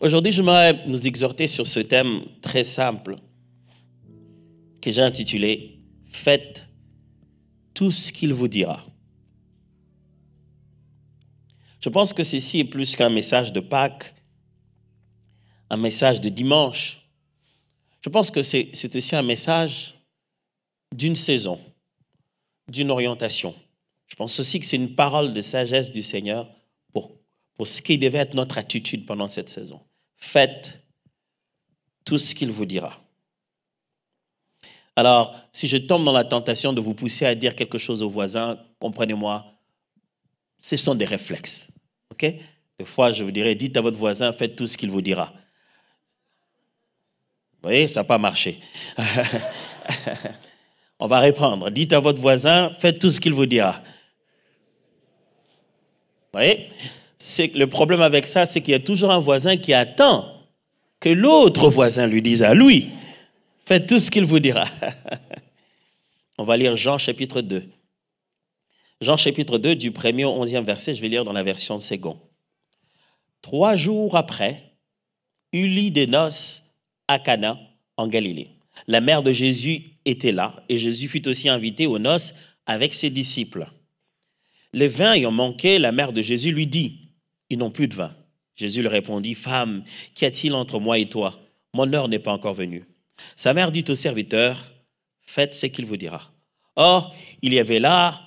Aujourd'hui, j'aimerais nous exhorter sur ce thème très simple que j'ai intitulé « Faites tout ce qu'il vous dira ». Je pense que ceci est plus qu'un message de Pâques, un message de dimanche. Je pense que c'est aussi un message d'une saison, d'une orientation. Je pense aussi que c'est une parole de sagesse du Seigneur pour ce qui devait être notre attitude pendant cette saison. Faites tout ce qu'il vous dira. Alors, si je tombe dans la tentation de vous pousser à dire quelque chose au voisin, comprenez-moi, ce sont des réflexes. OK? Des fois, je vous dirais, dites à votre voisin, faites tout ce qu'il vous dira. Vous voyez, ça n'a pas marché. On va reprendre. Dites à votre voisin, faites tout ce qu'il vous dira. Vous voyez? Le problème avec ça, c'est qu'il y a toujours un voisin qui attend que l'autre voisin lui dise à lui, faites tout ce qu'il vous dira. On va lire Jean chapitre 2. Jean chapitre 2, du 1er au 11e verset, je vais lire dans la version seconde. 3 jours après, eut lieu des noces à Cana, en Galilée. La mère de Jésus était là, et Jésus fut aussi invité aux noces avec ses disciples. Les vins ayant manqué, la mère de Jésus lui dit, « Ils n'ont plus de vin. » Jésus lui répondit, « Femme, qu'y a-t-il entre moi et toi? Mon heure n'est pas encore venue. » Sa mère dit au serviteur, « Faites ce qu'il vous dira. » Or, il y avait là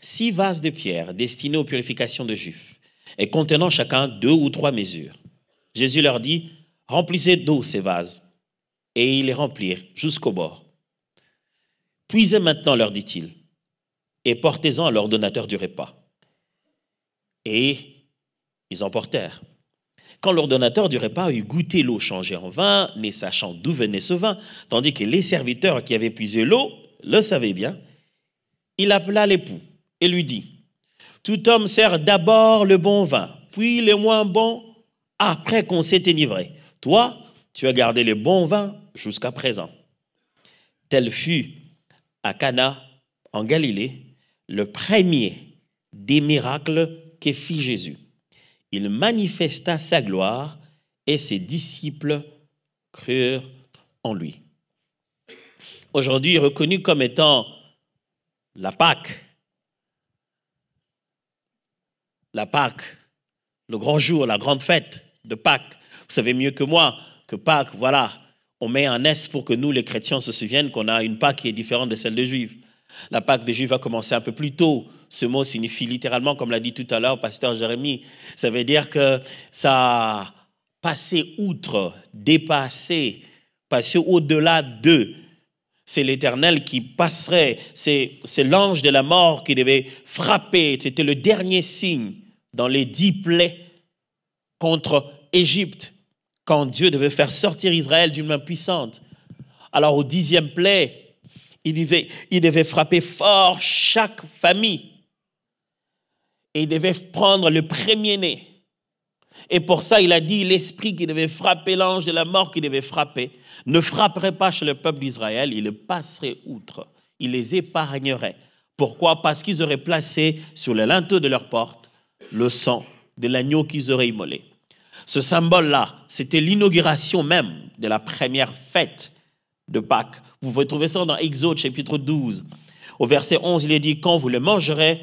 6 vases de pierre destinés aux purifications de Juifs et contenant chacun 2 ou 3 mesures. Jésus leur dit, « Remplissez d'eau ces vases. » Et ils les remplirent jusqu'au bord. « Puisez maintenant, leur dit-il, et portez-en à l'ordonnateur du repas. » Et ils en portèrent. Quand l'ordonnateur du repas eut goûté l'eau changée en vin, ne sachant d'où venait ce vin, tandis que les serviteurs qui avaient puisé l'eau le savaient bien, il appela l'époux et lui dit, « Tout homme sert d'abord le bon vin, puis le moins bon, après qu'on s'est énivré. Toi, tu as gardé le bon vin jusqu'à présent. » Tel fut à Cana, en Galilée, le premier des miracles que fit Jésus. Il manifesta sa gloire et ses disciples crurent en lui. Aujourd'hui, reconnu comme étant la Pâque, le grand jour, la grande fête de Pâques. Vous savez mieux que moi que Pâques, voilà, on met un S pour que nous, les chrétiens, se souviennent qu'on a une Pâque qui est différente de celle des Juifs. La Pâque des Juifs va commencer un peu plus tôt. Ce mot signifie littéralement, comme l'a dit tout à l'heure pasteur Jérémie, ça veut dire que ça passé outre, dépassé, passé au-delà d'eux. C'est l'Éternel qui passerait, c'est l'ange de la mort qui devait frapper. C'était le dernier signe dans les 10 plaies contre Égypte, quand Dieu devait faire sortir Israël d'une main puissante. Alors au 10e plaie, il devait frapper fort chaque famille. Et il devait prendre le premier-né. Et pour ça, il a dit, l'esprit qui devait frapper, l'ange de la mort qui devait frapper, ne frapperait pas chez le peuple d'Israël, il le passerait outre. Il les épargnerait. Pourquoi? Parce qu'ils auraient placé sur le linteau de leur porte le sang de l'agneau qu'ils auraient immolé. Ce symbole-là, c'était l'inauguration même de la première fête de Pâques. Vous pouvez trouver ça dans Exode chapitre 12. Au verset 11, il est dit, « Quand vous le mangerez,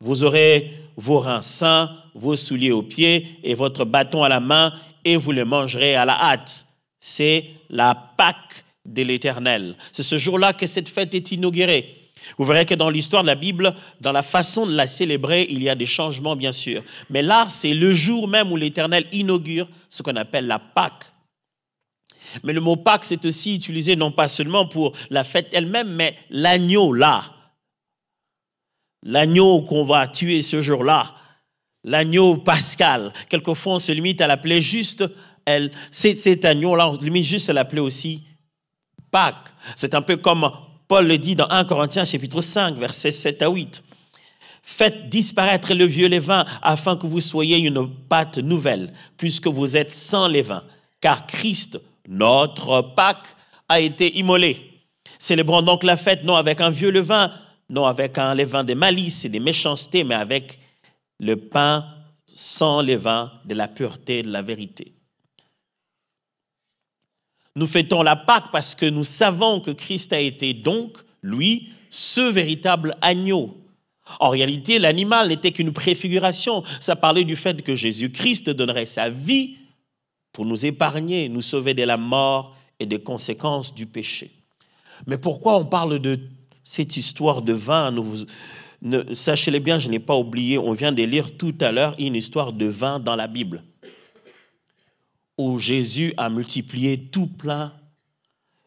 vous aurez vos reins sains, vos souliers aux pieds et votre bâton à la main, et vous le mangerez à la hâte. » C'est la Pâque de l'Éternel. C'est ce jour-là que cette fête est inaugurée. Vous verrez que dans l'histoire de la Bible, dans la façon de la célébrer, il y a des changements, bien sûr. Mais là, c'est le jour même où l'Éternel inaugure ce qu'on appelle la Pâque. Mais le mot Pâques, c'est aussi utilisé non pas seulement pour la fête elle-même, mais l'agneau là. L'agneau qu'on va tuer ce jour-là. L'agneau pascal. Quelquefois, on se limite à l'appeler juste, cet agneau-là, on se limite juste à l'appeler aussi Pâques. C'est un peu comme Paul le dit dans 1 Corinthiens chapitre 5, versets 7 à 8. Faites disparaître le vieux levain afin que vous soyez une pâte nouvelle, puisque vous êtes sans levain. Car Christ, notre Pâque, a été immolée. Célébrons donc la fête, non avec un vieux levain, non avec un levain des malices et des méchancetés, mais avec le pain sans levain de la pureté et de la vérité. Nous fêtons la Pâque parce que nous savons que Christ a été donc, lui, ce véritable agneau. En réalité, l'animal n'était qu'une préfiguration. Ça parlait du fait que Jésus-Christ donnerait sa vie pour nous épargner, nous sauver de la mort et des conséquences du péché. Mais pourquoi on parle de cette histoire de vin? Sachez-le bien, je n'ai pas oublié, on vient de lire tout à l'heure une histoire de vin dans la Bible, où Jésus a multiplié tout plein,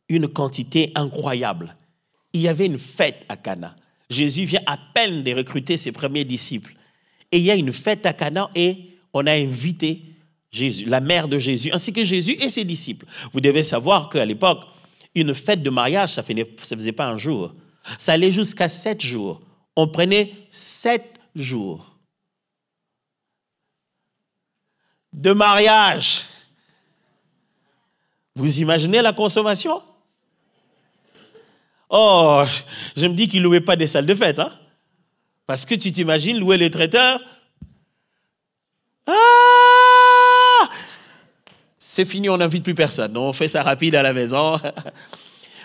une quantité incroyable. Il y avait une fête à Cana. Jésus vient à peine de recruter ses premiers disciples. Et il y a une fête à Cana et on a invité Jésus, la mère de Jésus, ainsi que Jésus et ses disciples. Vous devez savoir qu'à l'époque, une fête de mariage, ça ne faisait pas un jour. Ça allait jusqu'à 7 jours. On prenait 7 jours de mariage. Vous imaginez la consommation? Oh, je me dis qu'il ne louait pas des salles de fête. Hein? Parce que tu t'imagines louer les traiteurs. Ah! C'est fini, on n'invite plus personne. On fait ça rapide à la maison.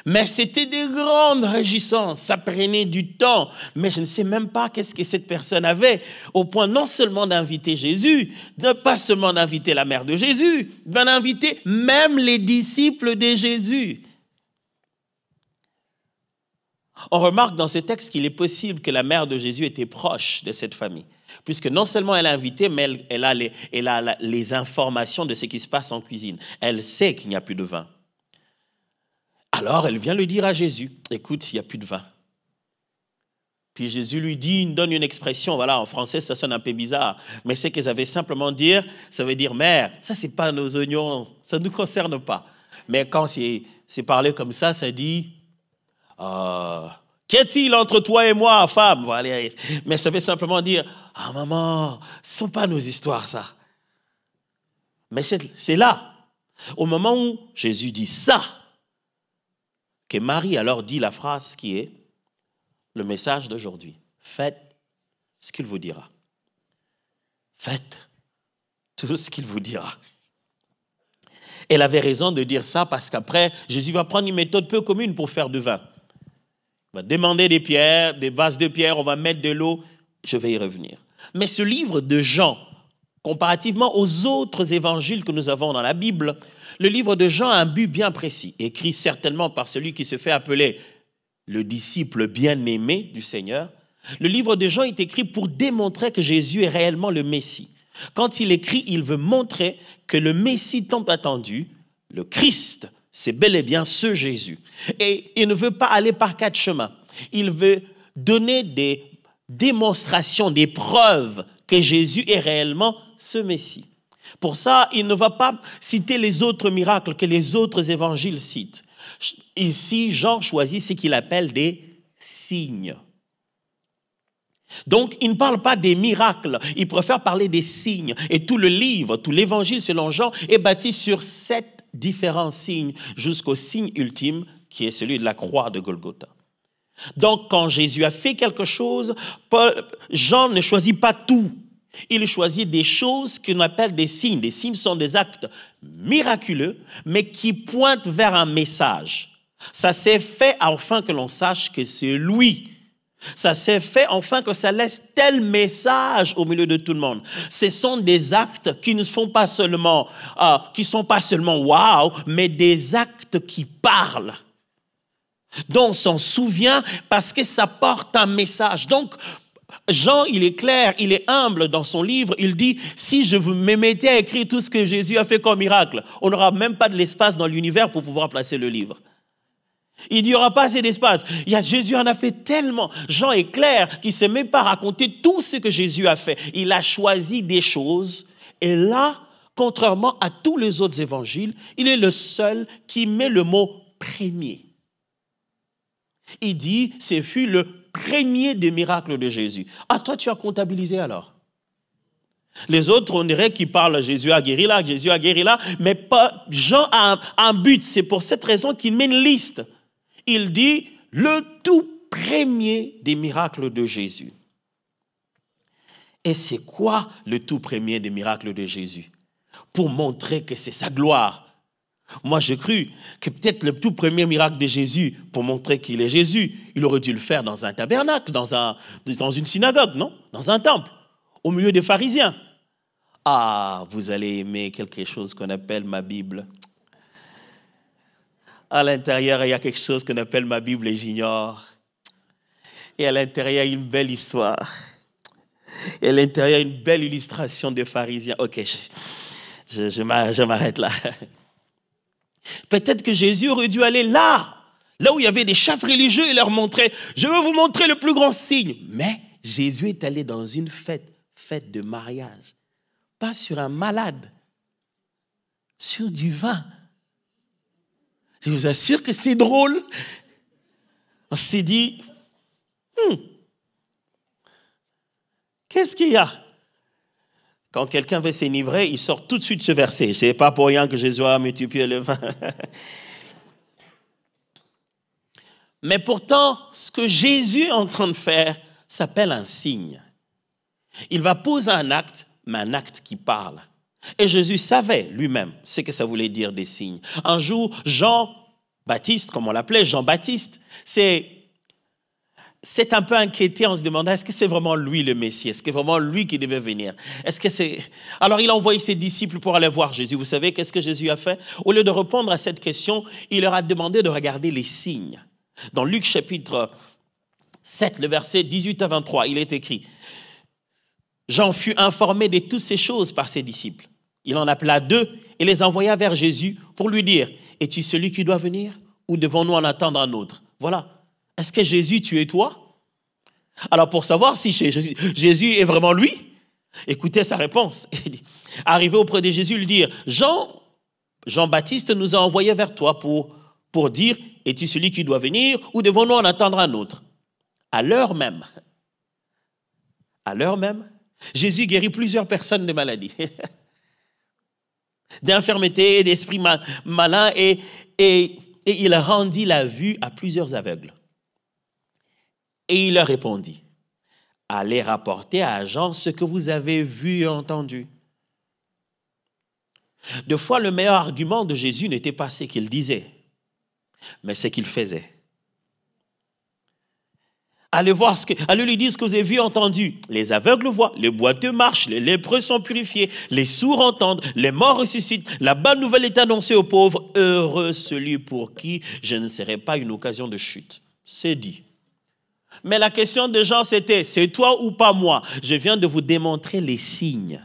Mais c'était des grandes réjouissances. Ça prenait du temps. Mais je ne sais même pas qu'est-ce que cette personne avait. Au point non seulement d'inviter Jésus, non pas seulement d'inviter la mère de Jésus, mais d'inviter même les disciples de Jésus. On remarque dans ce texte qu'il est possible que la mère de Jésus était proche de cette famille, puisque non seulement elle a invité, mais elle a les informations de ce qui se passe en cuisine. Elle sait qu'il n'y a plus de vin. Alors elle vient le dire à Jésus, « Écoute, il n'y a plus de vin. » Puis Jésus lui dit, il donne une expression, voilà, en français ça sonne un peu bizarre, mais ce qu'ils avaient simplement dire, ça veut dire « Mère, ça c'est pas nos oignons, ça ne nous concerne pas. » Mais quand c'est parlé comme ça, ça dit... qu'est-il entre toi et moi, femme? Mais ça veut simplement dire, ah maman, ce ne sont pas nos histoires, ça. Mais c'est là, au moment où Jésus dit ça, que Marie alors dit la phrase qui est le message d'aujourd'hui. Faites ce qu'il vous dira. Faites tout ce qu'il vous dira. Elle avait raison de dire ça parce qu'après, Jésus va prendre une méthode peu commune pour faire du vin. On va demander des pierres, des vases de pierre, on va mettre de l'eau. Je vais y revenir. Mais ce livre de Jean, comparativement aux autres évangiles que nous avons dans la Bible, le livre de Jean a un but bien précis, écrit certainement par celui qui se fait appeler le disciple bien-aimé du Seigneur. Le livre de Jean est écrit pour démontrer que Jésus est réellement le Messie. Quand il écrit, il veut montrer que le Messie tant attendu, le Christ, c'est bel et bien ce Jésus. Et il ne veut pas aller par 4 chemins. Il veut donner des démonstrations, des preuves que Jésus est réellement ce Messie. Pour ça, il ne va pas citer les autres miracles que les autres évangiles citent. Ici, Jean choisit ce qu'il appelle des signes. Donc, il ne parle pas des miracles, il préfère parler des signes. Et tout le livre, tout l'évangile selon Jean est bâti sur 7 différents signes jusqu'au signe ultime qui est celui de la croix de Golgotha. Donc, quand Jésus a fait quelque chose, Jean ne choisit pas tout. Il choisit des choses qu'on appelle des signes. Des signes sont des actes miraculeux, mais qui pointent vers un message. Ça s'est fait afin que l'on sache que c'est lui. Ça s'est fait enfin que ça laisse tel message au milieu de tout le monde. Ce sont des actes qui ne font pas seulement, qui sont pas seulement waouh, mais des actes qui parlent. Donc, on s'en souvient parce que ça porte un message. Donc, Jean, il est clair, il est humble dans son livre. Il dit, si je me mettais à écrire tout ce que Jésus a fait comme miracle, on n'aura même pas de l'espace dans l'univers pour pouvoir placer le livre. Il n'y aura pas assez d'espace. Jésus en a fait tellement. Jean est clair qu'il ne se met pas à raconter tout ce que Jésus a fait. Il a choisi des choses. Et là, contrairement à tous les autres évangiles, il est le seul qui met le mot « premier ». Il dit « ce fut le premier des miracles de Jésus ». Ah, toi, tu as comptabilisé alors. Les autres, on dirait qu'ils parlent « Jésus a guéri là », mais pas, Jean a un but. C'est pour cette raison qu'il met une liste. Il dit le tout premier des miracles de Jésus. Et c'est quoi le tout premier des miracles de Jésus? Pour montrer que c'est sa gloire. Moi, j'ai cru que peut-être le tout premier miracle de Jésus, pour montrer qu'il est Jésus, il aurait dû le faire dans un tabernacle, dans une synagogue, non? Dans un temple, au milieu des pharisiens. Ah, vous allez aimer quelque chose qu'on appelle ma Bible. À l'intérieur, il y a quelque chose qu'on appelle ma Bible et j'ignore. Et à l'intérieur, il y a une belle histoire. Et à l'intérieur, une belle illustration des pharisiens. Ok, je m'arrête là. Peut-être que Jésus aurait dû aller là où il y avait des chefs religieux et leur montrer, je veux vous montrer le plus grand signe. Mais Jésus est allé dans une fête de mariage, pas sur un malade, sur du vin. Je vous assure que c'est drôle. On s'est dit, qu'est-ce qu'il y a? Quand quelqu'un veut s'enivrer, il sort tout de suite ce verset. Ce n'est pas pour rien que Jésus a multiplié le vin. Mais pourtant, ce que Jésus est en train de faire s'appelle un signe. Il va poser un acte, mais un acte qui parle. Et Jésus savait lui-même ce que ça voulait dire des signes. Un jour, Jean-Baptiste, comme on l'appelait, Jean-Baptiste, c'est un peu inquiété en se demandant, est-ce que c'est vraiment lui le Messie? Est-ce que c'est vraiment lui qui devait venir? Alors il a envoyé ses disciples pour aller voir Jésus. Vous savez, qu'est-ce que Jésus a fait? Au lieu de répondre à cette question, il leur a demandé de regarder les signes. Dans Luc chapitre 7, le verset 18 à 23, il est écrit, « Jean fut informé de toutes ces choses par ses disciples. Il en appela deux et les envoya vers Jésus pour lui dire, « Es-tu celui qui doit venir ou devons-nous en attendre un autre ?» Voilà. Est-ce que Jésus, tu es toi? Alors pour savoir si Jésus est vraiment lui, écoutez sa réponse. Arrivé auprès de Jésus, lui dire, Jean-Baptiste nous a envoyé vers toi pour dire, es-tu celui qui doit venir ou devons-nous en attendre un autre? À l'heure même, Jésus guérit plusieurs personnes de maladies, d'infirmités, d'esprits malins et il rendit la vue à plusieurs aveugles. Et il leur répondit, « Allez rapporter à Jean ce que vous avez vu et entendu. » Deux fois, le meilleur argument de Jésus n'était pas ce qu'il disait, mais ce qu'il faisait. Allez lui dire ce que vous avez vu et entendu. Les aveugles voient, les boiteux marchent, les lépreux sont purifiés, les sourds entendent, les morts ressuscitent. La bonne nouvelle est annoncée aux pauvres. Heureux celui pour qui je ne serai pas une occasion de chute. C'est dit. Mais la question de Jean, c'était, c'est toi ou pas moi? Je viens de vous démontrer les signes.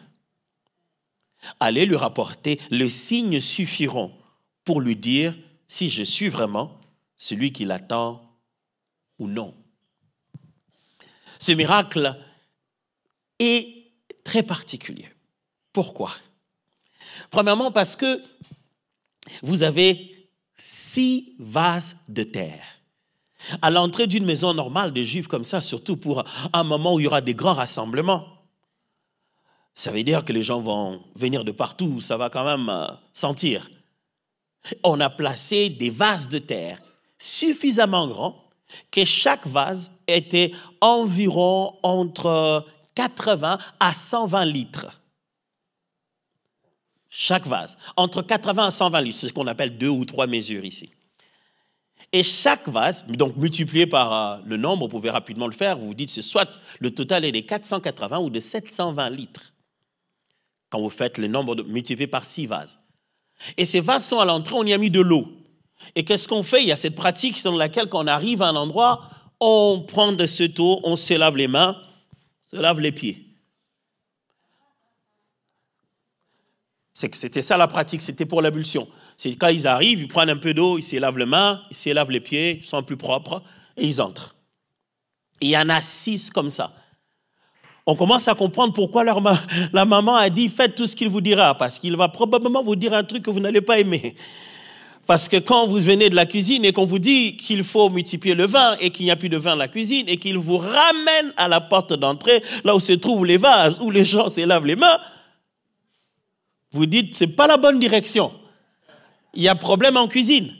Allez lui rapporter, les signes suffiront pour lui dire si je suis vraiment celui qui l'attend ou non. Ce miracle est très particulier. Pourquoi? Premièrement, parce que vous avez 6 vases de terre. À l'entrée d'une maison normale des Juifs comme ça, surtout pour un moment où il y aura des grands rassemblements. Ça veut dire que les gens vont venir de partout, ça va quand même sentir. On a placé des vases de terre suffisamment grands que chaque vase était environ entre 80 à 120 litres. Chaque vase, entre 80 à 120 litres, c'est ce qu'on appelle 2 ou 3 mesures ici. Et chaque vase, donc multiplié par le nombre, vous pouvez rapidement le faire, vous vous dites, soit le total est de 480 ou de 720 litres. Quand vous faites le nombre multiplié par 6 vases. Et ces vases sont à l'entrée, on y a mis de l'eau. Et qu'est-ce qu'on fait? Il y a cette pratique selon laquelle quand on arrive à un endroit, on prend de cette eau, on se lave les mains, on se lave les pieds. C'était ça la pratique, c'était pour l'ablution. C'est quand ils arrivent, ils prennent un peu d'eau, ils se lavent les mains, ils se lavent les pieds, ils sont plus propres et ils entrent. Et il y en a 6 comme ça. On commence à comprendre pourquoi la maman a dit « Faites tout ce qu'il vous dira » parce qu'il va probablement vous dire un truc que vous n'allez pas aimer. Parce que quand vous venez de la cuisine et qu'on vous dit qu'il faut multiplier le vin et qu'il n'y a plus de vin dans la cuisine et qu'il vous ramène à la porte d'entrée, là où se trouvent les vases, où les gens se lavent les mains, vous dites « C'est pas la bonne direction ». Il y a problème en cuisine.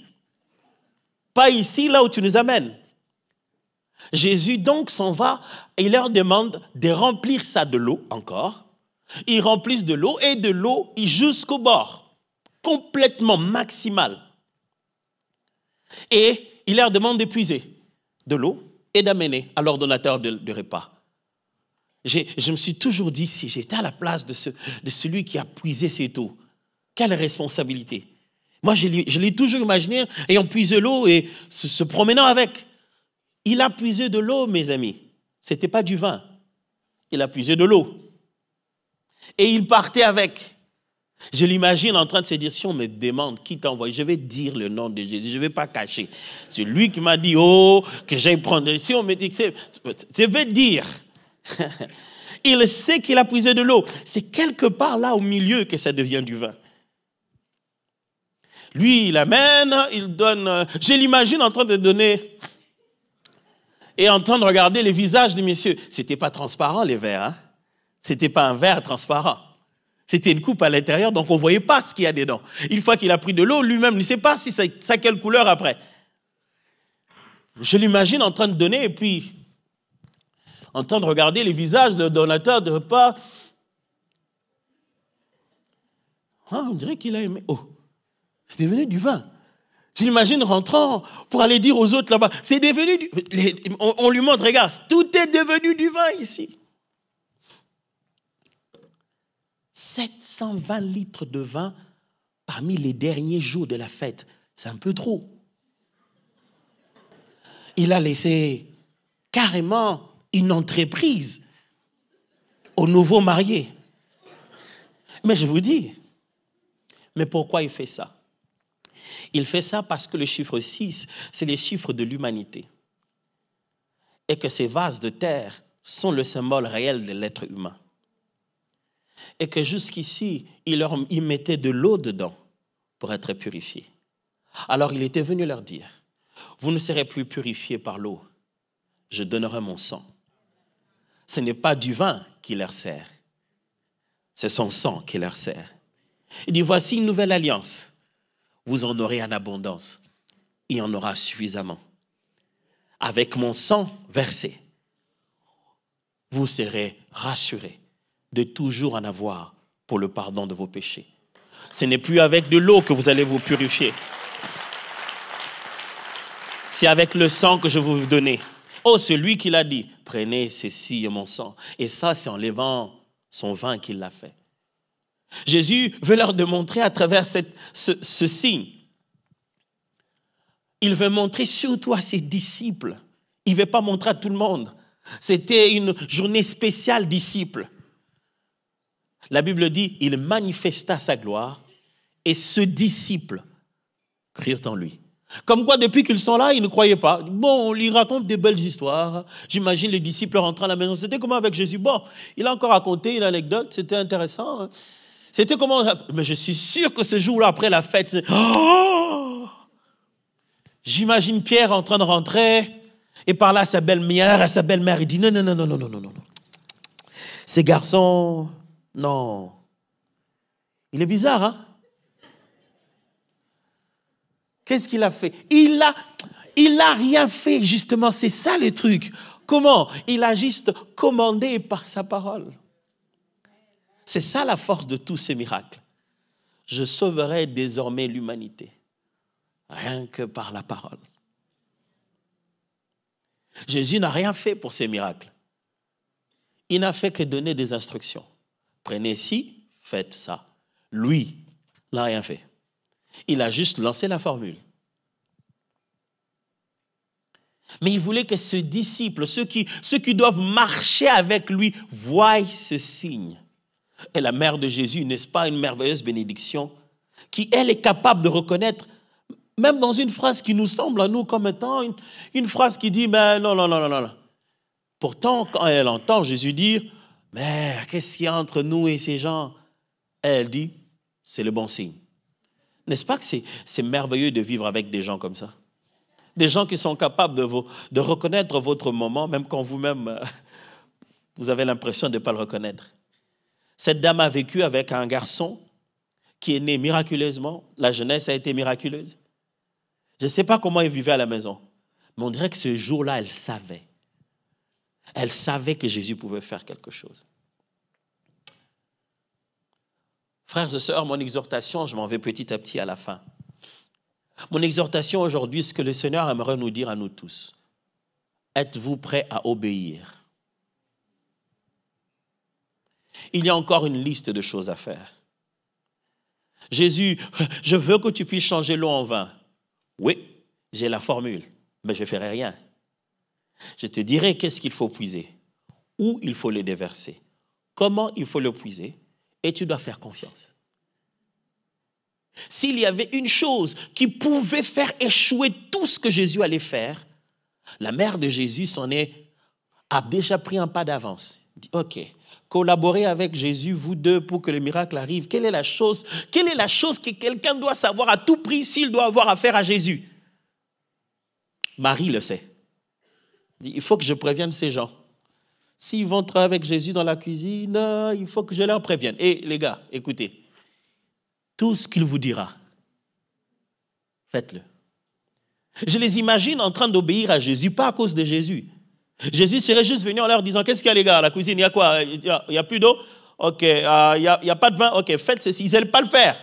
Pas ici, là où tu nous amènes. Jésus donc s'en va et il leur demande de remplir ça de l'eau encore. Ils remplissent de l'eau et de l'eau jusqu'au bord, complètement maximal. Et il leur demande d'épuiser de l'eau et d'amener à l'ordonnateur de repas. Je me suis toujours dit, si j'étais à la place de celui qui a puisé cette eau, quelle responsabilité. Moi, je l'ai toujours imaginé ayant puisé l'eau et se promenant avec. Il a puisé de l'eau, mes amis. Ce n'était pas du vin. Il a puisé de l'eau. Et il partait avec. Je l'imagine en train de se dire, si on me demande qui t'envoie, je vais dire le nom de Jésus, je ne vais pas cacher. C'est lui qui m'a dit, oh, que j'aille prendre. Si on me dit, je vais dire. Il sait qu'il a puisé de l'eau. C'est quelque part là au milieu que ça devient du vin. Lui, il amène, il donne. Je l'imagine en train de donner et en train de regarder les visages des messieurs. Ce n'était pas transparent, les verres, hein? Ce n'était pas un verre transparent. C'était une coupe à l'intérieur, donc on ne voyait pas ce qu'il y a dedans. Une fois qu'il a pris de l'eau, lui-même ne sait pas si ça a quelle couleur après. Je l'imagine en train de donner et puis en train de regarder les visages de donateurs de repas. Ah, on dirait qu'il a aimé. Oh, c'est devenu du vin. Je l'imagine rentrant pour aller dire aux autres là-bas, c'est devenu du vin. On lui montre, regarde, tout est devenu du vin ici. 720 litres de vin parmi les derniers jours de la fête. C'est un peu trop. Il a laissé carrément une entreprise aux nouveaux mariés. Mais je vous dis, mais pourquoi il fait ça? Il fait ça parce que le chiffre 6, c'est les chiffres de l'humanité. Et que ces vases de terre sont le symbole réel de l'être humain. Et que jusqu'ici, il mettait de l'eau dedans pour être purifié. Alors il était venu leur dire, vous ne serez plus purifiés par l'eau, je donnerai mon sang. Ce n'est pas du vin qui leur sert, c'est son sang qui leur sert. Il dit, voici une nouvelle alliance, vous en aurez en abondance, il y en aura suffisamment. Avec mon sang versé, vous serez rassurés de toujours en avoir pour le pardon de vos péchés. Ce n'est plus avec de l'eau que vous allez vous purifier. C'est avec le sang que je vais vous donner. Oh, celui qui l'a dit, prenez ceci et mon sang. Et ça, c'est en levant son vin qu'il l'a fait. Jésus veut leur démontrer à travers ce signe. Il veut montrer surtout à ses disciples. Il ne veut pas montrer à tout le monde. C'était une journée spéciale disciples. La Bible dit, il manifesta sa gloire et ses disciples crurent en lui. Comme quoi, depuis qu'ils sont là, ils ne croyaient pas. Bon, on lui raconte des belles histoires. J'imagine les disciples rentrant à la maison. C'était comment avec Jésus? Bon, il a encore raconté une anecdote, c'était intéressant. C'était comment? Mais je suis sûr que ce jour-là, après la fête, oh! J'imagine Pierre en train de rentrer et par là, sa belle-mère, il dit, non. Ces garçons... Non. Il est bizarre, hein? Qu'est-ce qu'il a fait? Il a rien fait, justement. C'est ça le truc. Comment? Il a juste commandé par sa parole. C'est ça la force de tous ces miracles. Je sauverai désormais l'humanité. Rien que par la parole. Jésus n'a rien fait pour ces miracles. Il n'a fait que donner des instructions. Prenez ci, faites ça. Lui, il n'a rien fait. Il a juste lancé la formule. Mais il voulait que ses disciples, ceux qui doivent marcher avec lui, voient ce signe. Et la mère de Jésus, n'est-ce pas, une merveilleuse bénédiction, qui, elle, est capable de reconnaître, même dans une phrase qui nous semble à nous comme étant une phrase qui dit, mais non. Pourtant, quand elle entend Jésus dire, Mère, qu'est-ce qu'il y a entre nous et ces gens? Elle dit, c'est le bon signe. N'est-ce pas que c'est merveilleux de vivre avec des gens comme ça? Des gens qui sont capables de reconnaître votre moment, même quand vous-même, vous avez l'impression de ne pas le reconnaître. Cette dame a vécu avec un garçon qui est né miraculeusement. La jeunesse a été miraculeuse. Je ne sais pas comment il vivait à la maison, Mais on dirait que ce jour-là, elle savait. Elle savait que Jésus pouvait faire quelque chose. Frères et sœurs, mon exhortation, je m'en vais petit à petit à la fin. Mon exhortation aujourd'hui, ce que le Seigneur aimerait nous dire à nous tous. Êtes-vous prêts à obéir? Il y a encore une liste de choses à faire. Jésus, je veux que tu puisses changer l'eau en vin. Oui, j'ai la formule, mais je ne ferai rien. Je te dirai qu'est-ce qu'il faut puiser, où il faut le déverser, comment il faut le puiser, et tu dois faire confiance. S'il y avait une chose qui pouvait faire échouer tout ce que Jésus allait faire, la mère de Jésus a déjà pris un pas d'avance. Dit, ok, collaborez avec Jésus, vous deux, pour que le miracle arrive. Quelle est la chose que quelqu'un doit savoir à tout prix s'il doit avoir affaire à Jésus? Marie le sait. Dit, il faut que je prévienne ces gens. S'ils vont travailler avec Jésus dans la cuisine, il faut que je leur prévienne. Et les gars, écoutez, tout ce qu'il vous dira, faites-le. Je les imagine en train d'obéir à Jésus, pas à cause de Jésus. Jésus serait juste venu en leur disant, qu'est-ce qu'il y a les gars, à la cuisine, il y a quoi? Il n'y a plus d'eau? Ok, il n'y a pas de vin? Ok, faites ceci, ils n'allaient pas le faire.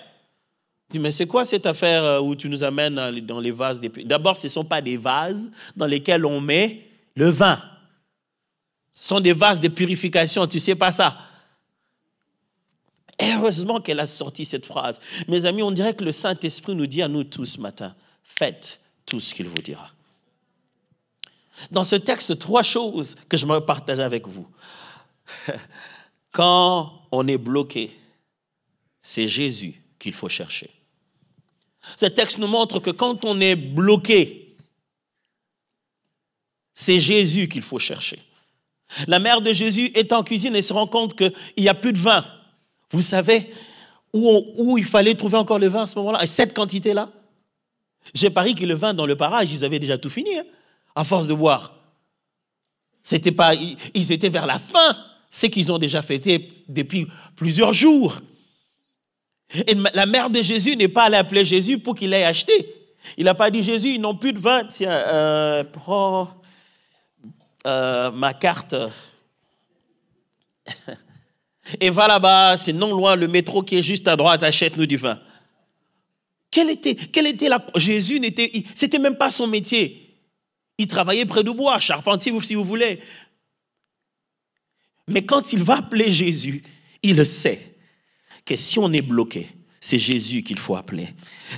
Je dis, mais c'est quoi cette affaire où tu nous amènes dans les vases? D'abord, ce ne sont pas des vases dans lesquels on met le vin. Ce sont des vases de purification, tu ne sais pas ça. Heureusement qu'elle a sorti cette phrase. Mes amis, on dirait que le Saint-Esprit nous dit à nous tous ce matin, faites tout ce qu'il vous dira. Dans ce texte, trois choses que je me partage avec vous. Quand on est bloqué, c'est Jésus qu'il faut chercher. Ce texte nous montre que quand on est bloqué, c'est Jésus qu'il faut chercher. La mère de Jésus est en cuisine et se rend compte qu'il n'y a plus de vin. Vous savez où il fallait trouver encore le vin à ce moment-là? Et cette quantité-là? J'ai parié que le vin dans le parage, ils avaient déjà tout fini, hein, à force de boire. Ils étaient vers la fin, ce qu'ils ont déjà fêté depuis plusieurs jours. Et la mère de Jésus n'est pas allée appeler Jésus pour qu'il aille acheter. Il n'a pas dit, Jésus, ils n'ont plus de vin, tiens, prends ma carte. Et va là-bas, c'est non loin, le métro qui est juste à droite, achète-nous du vin. Jésus n'était, c'était même pas son métier. Il travaillait près du bois, charpentier si vous voulez. Mais quand il va appeler Jésus, il sait que si on est bloqué, c'est Jésus qu'il faut appeler.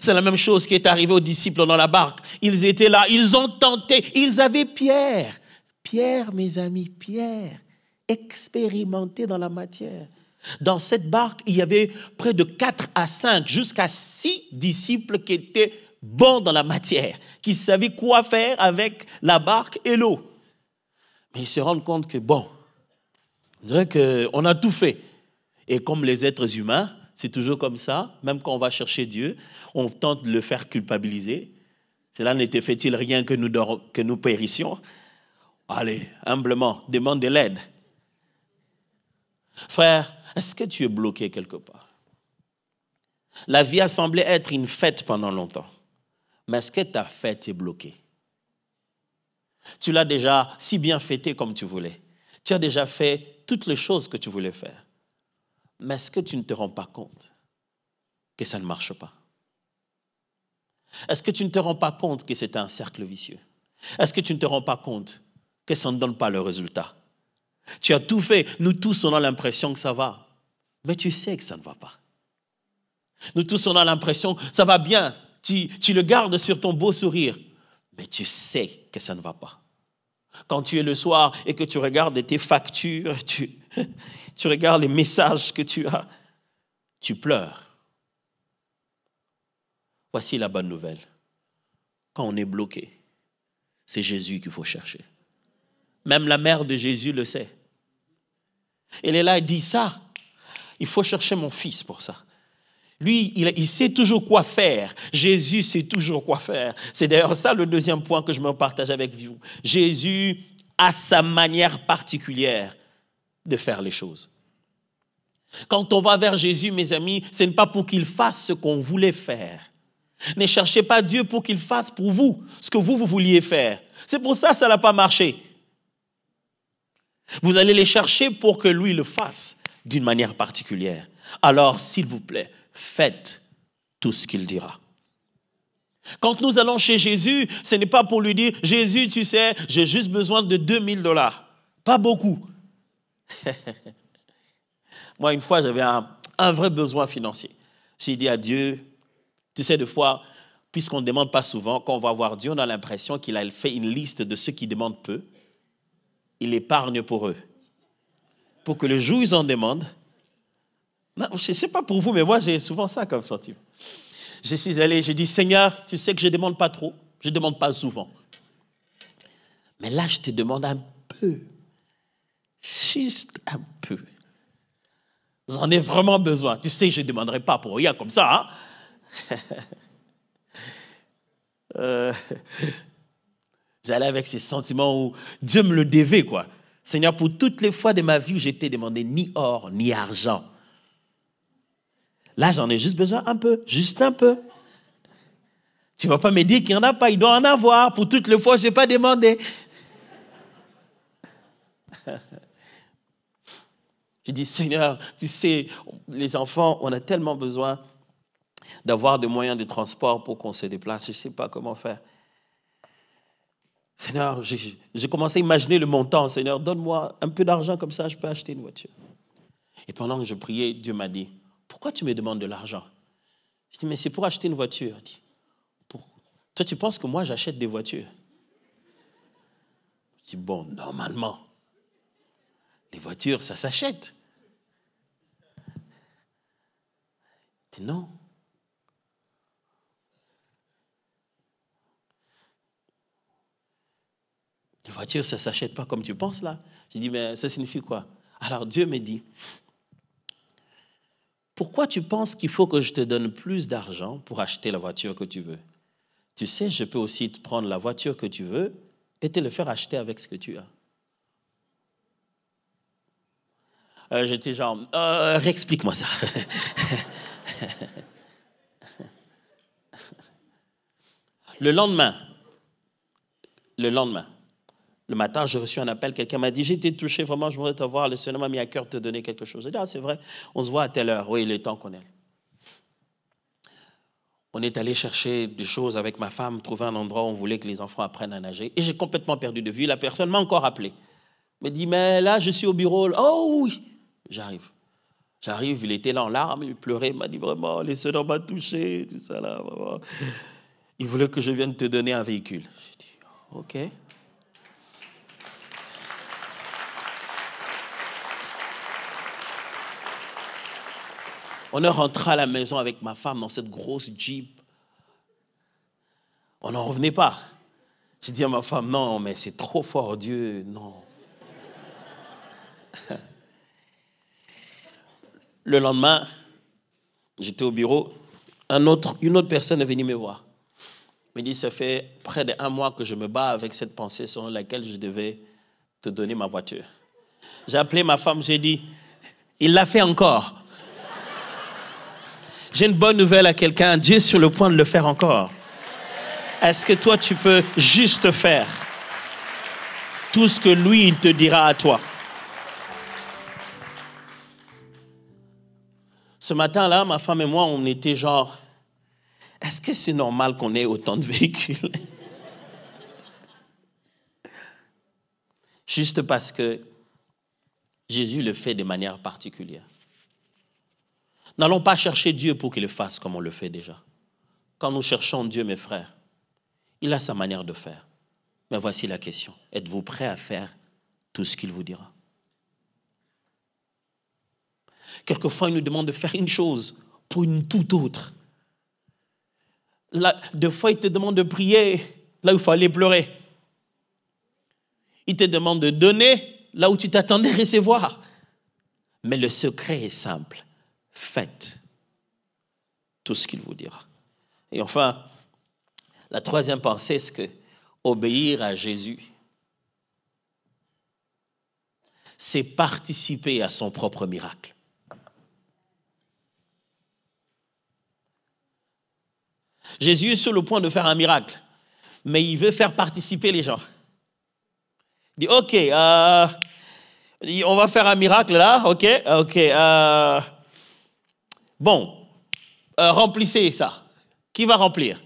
C'est la même chose qui est arrivée aux disciples dans la barque. Ils étaient là, ils ont tenté, ils avaient Pierre. Pierre, mes amis, Pierre, expérimenté dans la matière. Dans cette barque, il y avait près de 4 à 5, jusqu'à 6 disciples qui étaient bons dans la matière, qui savaient quoi faire avec la barque et l'eau. Mais ils se rendent compte que, bon, on dirait qu'on a tout fait. Et comme les êtres humains, c'est toujours comme ça, même quand on va chercher Dieu, on tente de le faire culpabiliser. Cela n'était fait-il rien que nous périssions? Allez, humblement, demande de l'aide. Frère, est-ce que tu es bloqué quelque part? La vie a semblé être une fête pendant longtemps. Mais est-ce que ta fête est bloquée? Tu l'as déjà si bien fêtée comme tu voulais. Tu as déjà fait toutes les choses que tu voulais faire. Mais est-ce que tu ne te rends pas compte que ça ne marche pas? Est-ce que tu ne te rends pas compte que c'est un cercle vicieux? Est-ce que tu ne te rends pas compte que ça ne donne pas le résultat? Tu as tout fait. Nous tous, on a l'impression que ça va. Mais tu sais que ça ne va pas. Nous tous, on a l'impression que ça va bien. Tu le gardes sur ton beau sourire. Mais tu sais que ça ne va pas. Quand tu es le soir et que tu regardes tes factures, tu regardes les messages que tu as, tu pleures. Voici la bonne nouvelle. Quand on est bloqué, c'est Jésus qu'il faut chercher. Même la mère de Jésus le sait. Elle est là, elle dit ça. Il faut chercher mon fils pour ça. Lui, il sait toujours quoi faire. Jésus sait toujours quoi faire. C'est d'ailleurs ça le deuxième point que je me partage avec vous. Jésus a sa manière particulière de faire les choses. Quand on va vers Jésus, mes amis, ce n'est pas pour qu'il fasse ce qu'on voulait faire, Ne cherchez pas Dieu pour qu'il fasse pour vous ce que vous vouliez faire. C'est pour ça que ça n'a pas marché. Vous allez les chercher pour que lui le fasse d'une manière particulière. Alors, s'il vous plaît, faites tout ce qu'il dira. Quand nous allons chez Jésus, ce n'est pas pour lui dire, « Jésus, tu sais, j'ai juste besoin de 2000 $. » Pas beaucoup. Moi, une fois, j'avais un vrai besoin financier. J'ai dit à Dieu, tu sais, des fois, puisqu'on ne demande pas souvent, quand on va voir Dieu, on a l'impression qu'il a fait une liste de ceux qui demandent peu. Il épargne pour eux. Pour que le jour où ils en demandent, non, je ne sais pas pour vous, mais moi, j'ai souvent ça comme sentiment. Je suis allé, j'ai dit, Seigneur, tu sais que je ne demande pas trop, je ne demande pas souvent. Mais là, je te demande un peu, juste un peu. J'en ai vraiment besoin. Tu sais, je ne demanderai pas pour rien comme ça. Hein? J'allais avec ces sentiments où Dieu me le devait, quoi. Seigneur, pour toutes les fois de ma vie où j'étais demandé ni or, ni argent. Là, j'en ai juste besoin un peu, juste un peu. Tu ne vas pas me dire qu'il n'y en a pas, il doit en avoir. Pour toutes les fois, je n'ai pas demandé. Je dis, Seigneur, tu sais, les enfants, on a tellement besoin d'avoir des moyens de transport pour qu'on se déplace. Je ne sais pas comment faire. Seigneur, j'ai commencé à imaginer le montant. Seigneur, donne-moi un peu d'argent comme ça, je peux acheter une voiture. Et pendant que je priais, Dieu m'a dit, pourquoi tu me demandes de l'argent? Je dis, mais c'est pour acheter une voiture. Dit, toi, tu penses que moi, j'achète des voitures? Je dis, bon, normalement, les voitures, ça s'achète. Je dis, non. Les voitures, ça ne s'achète pas comme tu penses, là. Je dis, mais ça signifie quoi? Alors, Dieu me dit, pourquoi tu penses qu'il faut que je te donne plus d'argent pour acheter la voiture que tu veux? Tu sais, je peux aussi te prendre la voiture que tu veux et te le faire acheter avec ce que tu as. J'étais genre, réexplique-moi ça. Le lendemain, le matin, j'ai reçu un appel, quelqu'un m'a dit, j'ai été touché, vraiment, je voudrais te voir, le Seigneur m'a mis à cœur de te donner quelque chose. J'ai dit, ah, c'est vrai, on se voit à telle heure, oui, il est temps qu'on aille. On est allé chercher des choses avec ma femme, trouver un endroit où on voulait que les enfants apprennent à nager, et j'ai complètement perdu de vue, la personne m'a encore appelé. Elle me dit, mais là, je suis au bureau, oh oui, j'arrive. J'arrive, il était là en larmes, il pleurait, il m'a dit, vraiment, le Seigneur m'a touché, tout ça là, vraiment. Il voulait que je vienne te donner un véhicule. J'ai dit, ok. On est rentré à la maison avec ma femme dans cette grosse Jeep. On n'en revenait pas. J'ai dit à ma femme, non, mais c'est trop fort, Dieu, non. Le lendemain, j'étais au bureau. Une autre personne est venue me voir. Elle me dit, ça fait près d'un mois que je me bats avec cette pensée selon laquelle je devais te donner ma voiture. J'ai appelé ma femme, j'ai dit, il l'a fait encore. J'ai une bonne nouvelle à quelqu'un, Dieu est sur le point de le faire encore. Est-ce que toi, tu peux juste faire tout ce que lui, il te dira à toi? Ce matin-là, ma femme et moi, on était genre, est-ce que c'est normal qu'on ait autant de véhicules? Juste parce que Jésus le fait de manière particulière. N'allons pas chercher Dieu pour qu'il le fasse comme on le fait déjà. Quand nous cherchons Dieu, mes frères, il a sa manière de faire. Mais voici la question. Êtes-vous prêts à faire tout ce qu'il vous dira? Quelquefois, il nous demande de faire une chose pour une toute autre. Là, des fois, il te demande de prier là où il faut aller pleurer. Il te demande de donner là où tu t'attendais à recevoir. Mais le secret est simple. Faites tout ce qu'il vous dira. Et enfin, la troisième pensée, c'est que obéir à Jésus, c'est participer à son propre miracle. Jésus est sur le point de faire un miracle, mais il veut faire participer les gens. Il dit, ok, on va faire un miracle là, ok. Remplissez ça. Qui va remplir?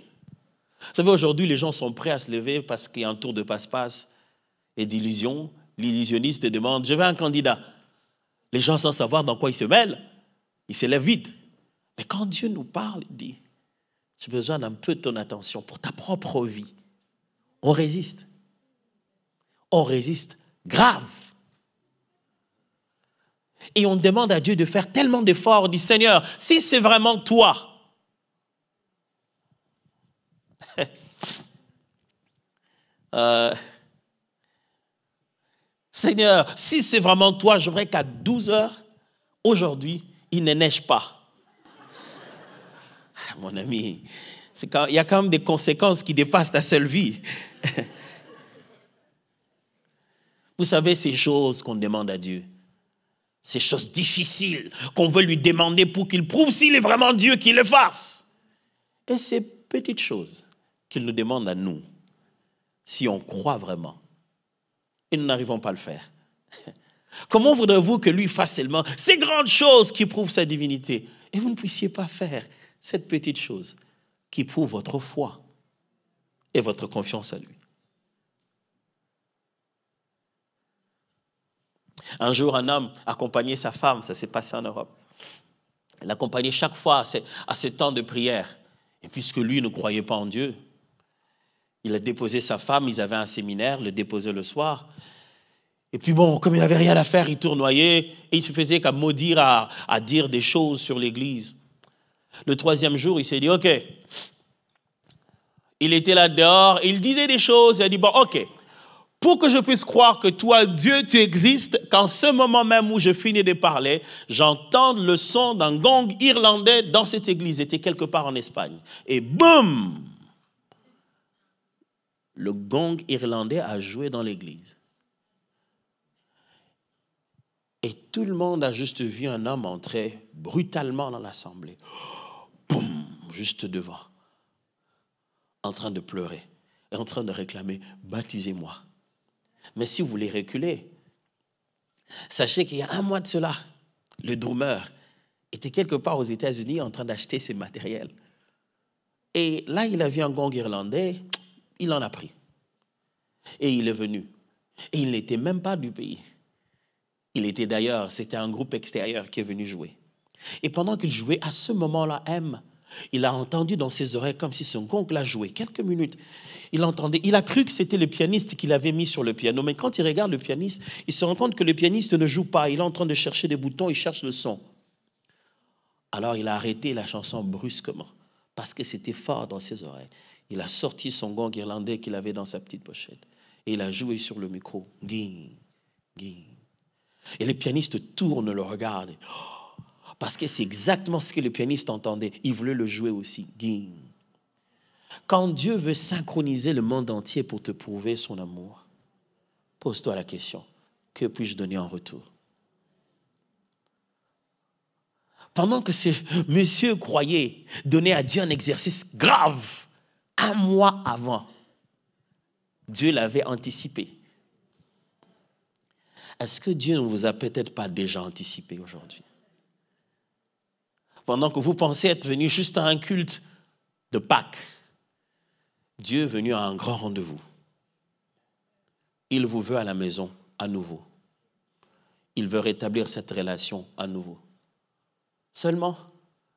Vous savez, aujourd'hui, les gens sont prêts à se lever parce qu'il y a un tour de passe-passe et d'illusion. L'illusionniste demande, je veux un candidat. Les gens, sans savoir dans quoi ils se mêlent, ils se lèvent vite. Mais quand Dieu nous parle, il dit, j'ai besoin d'un peu de ton attention pour ta propre vie. On résiste. On résiste grave. Et on demande à Dieu de faire tellement d'efforts. On dit, Seigneur, si c'est vraiment toi, Seigneur, si c'est vraiment toi, j'aimerais qu'à 12 heures, aujourd'hui, il ne neige pas. Mon ami, il y a quand même des conséquences qui dépassent ta seule vie. Vous savez, ces choses qu'on demande à Dieu, ces choses difficiles qu'on veut lui demander pour qu'il prouve s'il est vraiment Dieu, qu'il le fasse. Et ces petites choses qu'il nous demande à nous, si on croit vraiment, et nous n'arrivons pas à le faire. Comment voudrez-vous que lui fasse seulement ces grandes choses qui prouvent sa divinité et vous ne puissiez pas faire cette petite chose qui prouve votre foi et votre confiance à lui? Un jour, un homme accompagnait sa femme, ça s'est passé en Europe. Il l'accompagnait chaque fois à ce temps de prière. Et puisque lui ne croyait pas en Dieu, il a déposé sa femme, ils avaient un séminaire, le déposaient le soir. Et puis bon, comme il n'avait rien à faire, il tournoyait et il se faisait qu'à maudire, à dire des choses sur l'église. Le troisième jour, il s'est dit, ok. Il était là dehors, il disait des choses, il a dit, bon, ok. Pour que je puisse croire que toi, Dieu, tu existes, qu'en ce moment même où je finis de parler, j'entende le son d'un gong irlandais dans cette église. C'était quelque part en Espagne. Et boum! Le gong irlandais a joué dans l'église. Et tout le monde a juste vu un homme entrer brutalement dans l'assemblée. Boum! Juste devant. En train de pleurer. Et en train de réclamer, baptisez-moi. Mais si vous voulez reculer, sachez qu'il y a un mois de cela, le drummer était quelque part aux États-Unis en train d'acheter ses matériels. Et là, il a vu un gong irlandais, il en a pris. Et il est venu. Et il n'était même pas du pays. Il était d'ailleurs, c'était un groupe extérieur qui est venu jouer. Et pendant qu'il jouait, à ce moment-là, il a entendu dans ses oreilles comme si son gong l'a joué. Quelques minutes, il entendait. Il a cru que c'était le pianiste qu'il avait mis sur le piano. Mais quand il regarde le pianiste, il se rend compte que le pianiste ne joue pas. Il est en train de chercher des boutons, il cherche le son. Alors il a arrêté la chanson brusquement parce que c'était fort dans ses oreilles. Il a sorti son gong irlandais qu'il avait dans sa petite pochette et il a joué sur le micro. Ging, ging. Et les pianistes tournent le regard. Parce que c'est exactement ce que le pianiste entendait. Il voulait le jouer aussi. Quand Dieu veut synchroniser le monde entier pour te prouver son amour, pose-toi la question, que puis-je donner en retour? Pendant que ce monsieur croyait donner à Dieu un exercice grave, un mois avant, Dieu l'avait anticipé. Est-ce que Dieu ne vous a peut-être pas déjà anticipé aujourd'hui? Pendant que vous pensez être venu juste à un culte de Pâques, Dieu est venu à un grand rendez-vous. Il vous veut à la maison à nouveau. Il veut rétablir cette relation à nouveau. Seulement,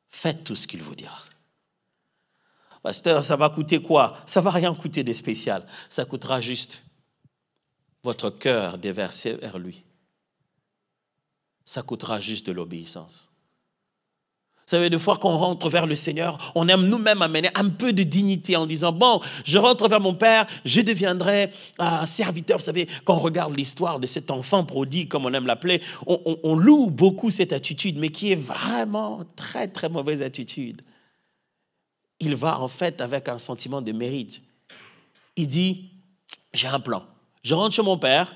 faites tout ce qu'il vous dira. Pasteur, ça va coûter quoi? Ça ne va rien coûter de spécial. Ça coûtera juste votre cœur déversé vers lui. Ça coûtera juste de l'obéissance. Vous savez, des fois qu'on rentre vers le Seigneur, on aime nous-mêmes amener un peu de dignité en disant, bon, je rentre vers mon Père, je deviendrai un serviteur. Vous savez, quand on regarde l'histoire de cet enfant prodigue, comme on aime l'appeler, on loue beaucoup cette attitude, mais qui est vraiment très, très mauvaise attitude. Il va en fait avec un sentiment de mérite. Il dit, j'ai un plan. Je rentre chez mon Père,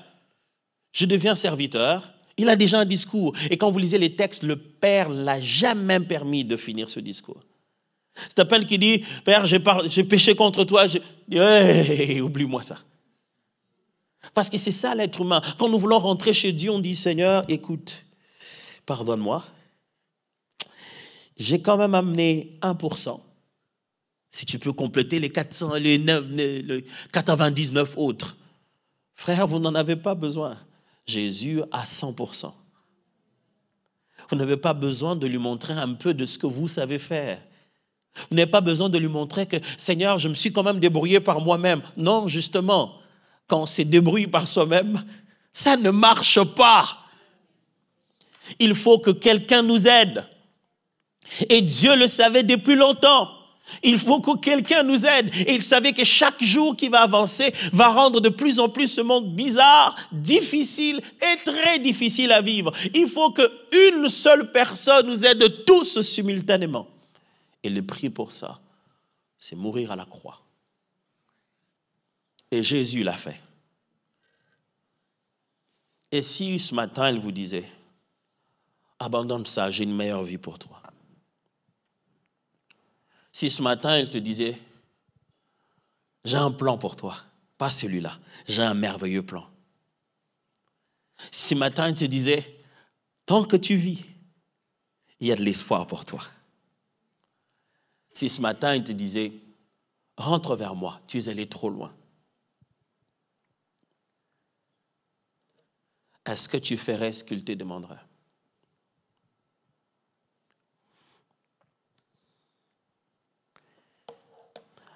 je deviens serviteur. Il a déjà un discours. Et quand vous lisez les textes, le Père ne l'a jamais permis de finir ce discours. C'est appel qui dit, Père, j'ai péché contre toi. Je dis, hey, oublie-moi ça. Parce que c'est ça l'être humain. Quand nous voulons rentrer chez Dieu, on dit, Seigneur, écoute, pardonne-moi. J'ai quand même amené 1%. Si tu peux compléter les 400, les 99 autres. Frère, vous n'en avez pas besoin. Jésus à 100%. Vous n'avez pas besoin de lui montrer un peu de ce que vous savez faire. Vous n'avez pas besoin de lui montrer que, Seigneur, je me suis quand même débrouillé par moi-même. Non, justement, quand on se débrouille par soi-même, ça ne marche pas. Il faut que quelqu'un nous aide. Et Dieu le savait depuis longtemps. Il faut que quelqu'un nous aide. Et il savait que chaque jour qui va avancer va rendre de plus en plus ce monde bizarre, difficile et très difficile à vivre. Il faut qu'une seule personne nous aide tous simultanément. Et le prix pour ça, c'est mourir à la croix. Et Jésus l'a fait. Et si ce matin, il vous disait, abandonne ça, j'ai une meilleure vie pour toi. Si ce matin, il te disait, j'ai un plan pour toi, pas celui-là, j'ai un merveilleux plan. Si ce matin, il te disait, tant que tu vis, il y a de l'espoir pour toi. Si ce matin, il te disait, rentre vers moi, tu es allé trop loin. Est-ce que tu ferais ce qu'il te demanderait?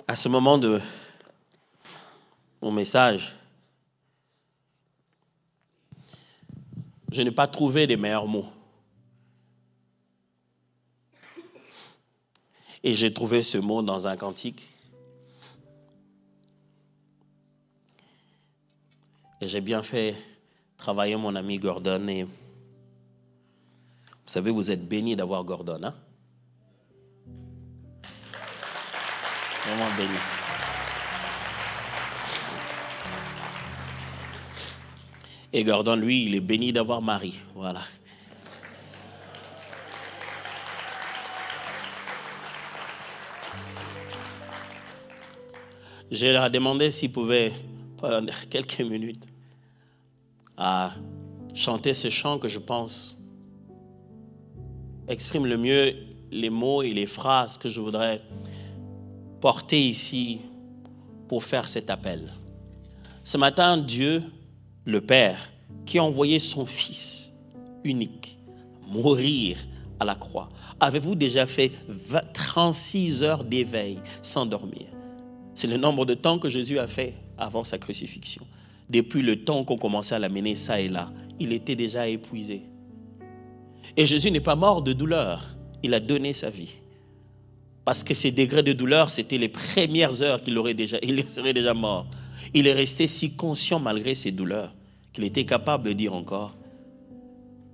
À ce moment de mon message, je n'ai pas trouvé les meilleurs mots. Et j'ai trouvé ce mot dans un cantique. Et j'ai bien fait travailler mon ami Gordon. Et vous savez, vous êtes bénis d'avoir Gordon, hein? Vraiment bénis. Et Gordon, lui, il est béni d'avoir Marie. Voilà. Je leur ai demandé s'ils pouvaient prendre quelques minutes à chanter ce chant que je pense exprime le mieux les mots et les phrases que je voudrais porter ici pour faire cet appel. Ce matin, Dieu, le Père, qui a envoyé son Fils unique mourir à la croix, avez-vous déjà fait 36 heures d'éveil sans dormir? C'est le nombre de temps que Jésus a fait avant sa crucifixion. Depuis le temps qu'on commençait à l'amener ça et là, il était déjà épuisé. Et Jésus n'est pas mort de douleur, il a donné sa vie. Parce que ces degrés de douleur, c'était les premières heures qu'il serait déjà mort. Il est resté si conscient malgré ses douleurs qu'il était capable de dire encore,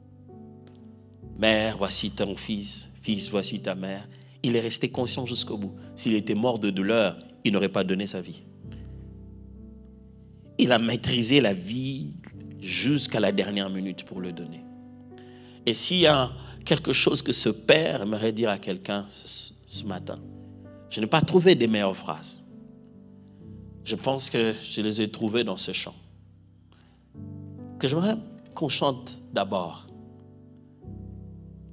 « Mère, voici ton fils, fils, voici ta mère. » Il est resté conscient jusqu'au bout. S'il était mort de douleur, il n'aurait pas donné sa vie. Il a maîtrisé la vie jusqu'à la dernière minute pour le donner. Et s'il y a quelque chose que ce Père aimerait dire à quelqu'un ce matin, je n'ai pas trouvé des meilleures phrases. Je pense que je les ai trouvées dans ce chant. Que j'aimerais qu'on chante d'abord,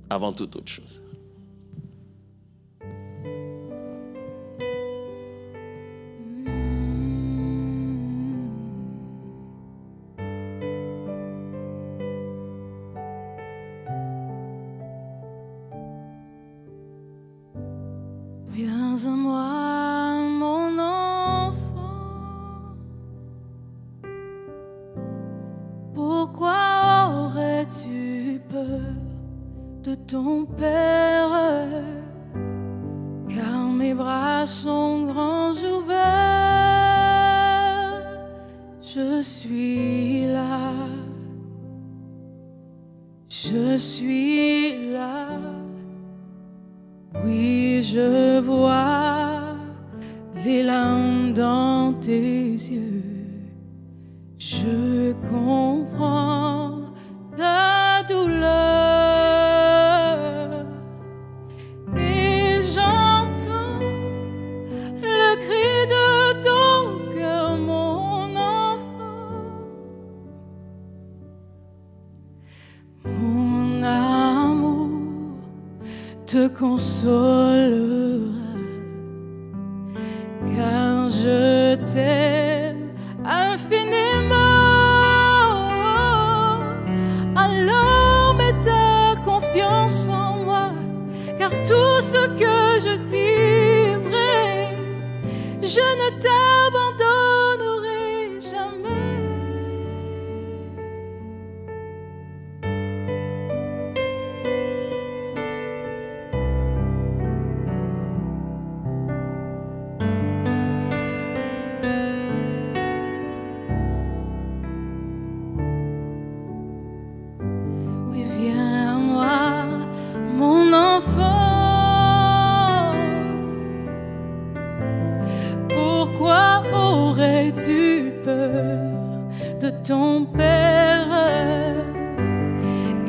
avant toute autre chose. Viens à moi, mon enfant. Pourquoi aurais-tu peur de ton Père? Car mes bras sont grands ouverts, je suis là, je suis là. Oui, je vois les larmes dans tes yeux. Je comprends ta douleur et j'entends consolera, car je t'aime infiniment. Alors mets ta confiance en moi, car tout ce que je dis est vrai. Je ne t'abandonnerai jamais. Oui, viens à moi, mon enfant. Pourquoi aurais-tu peur de ton père?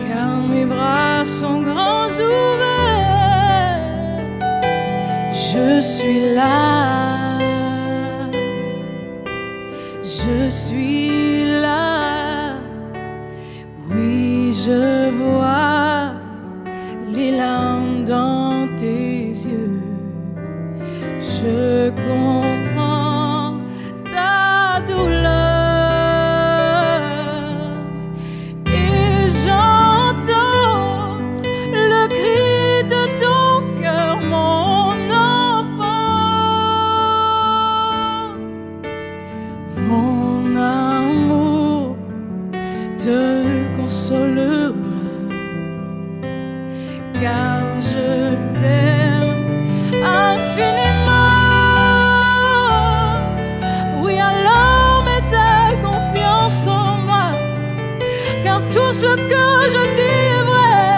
Car mes bras sont grands ouverts, je suis là, je suis là. Oui, je vois les larmes dans tes yeux, je comprends ta douleur et j'entends le cri de ton cœur, mon enfant. Mon amour te consolera, car je t'aime infiniment. Tout ce que je dis est vrai,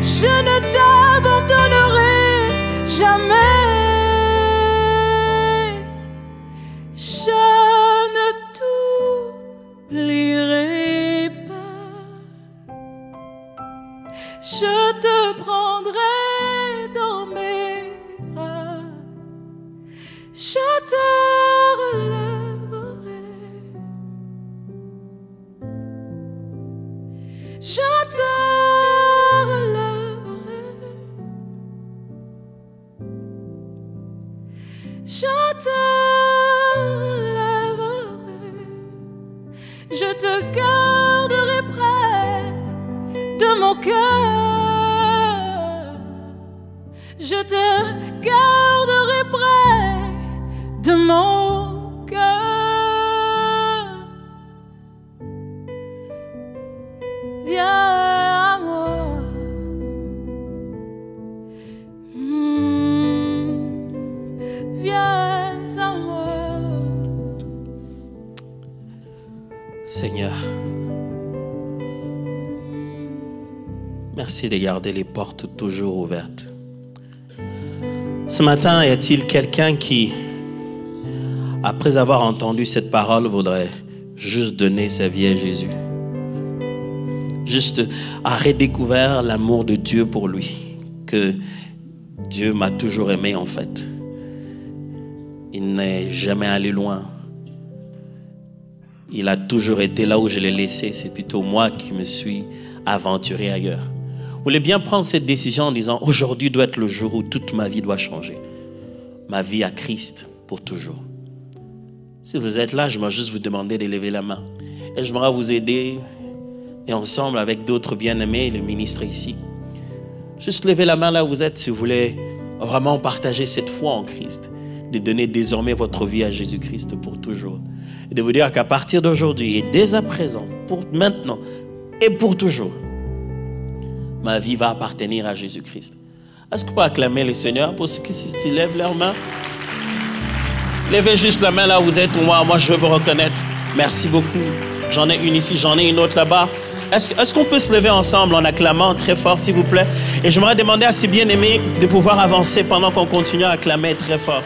je ne t'abandonnerai jamais, je ne t'oublierai pas, je te prendrai dans mes bras, je te relèverai. Je te relèverai, je te relèverai, je te garderai près de mon cœur, je te garderai près de mon cœur. Viens à moi, viens à moi. Seigneur, merci de garder les portes toujours ouvertes. Ce matin, y a-t-il quelqu'un qui, après avoir entendu cette parole, voudrait juste donner sa vie à Jésus? Juste à redécouvrir l'amour de Dieu pour lui, que Dieu m'a toujours aimé en fait. Il n'est jamais allé loin. Il a toujours été là où je l'ai laissé. C'est plutôt moi qui me suis aventuré ailleurs. Vous voulez bien prendre cette décision en disant, aujourd'hui doit être le jour où toute ma vie doit changer. Ma vie à Christ pour toujours. Si vous êtes là, je vais juste vous demander de lever la main. Et je voudrais vous aider. Et ensemble avec d'autres bien-aimés, le ministre ici. Juste levez la main là où vous êtes si vous voulez vraiment partager cette foi en Christ, de donner désormais votre vie à Jésus-Christ pour toujours. Et de vous dire qu'à partir d'aujourd'hui et dès à présent, pour maintenant et pour toujours, ma vie va appartenir à Jésus-Christ. Est-ce qu'on peut acclamer le Seigneur pour ceux qui lèvent leurs mains? Levez juste la main là où vous êtes. Moi, je veux vous reconnaître. Merci beaucoup. J'en ai une ici, j'en ai une autre là-bas. Est-ce qu'on peut se lever ensemble en acclamant très fort, s'il vous plaît? Et j'aimerais demander à ces bien-aimés de pouvoir avancer pendant qu'on continue à acclamer très fort.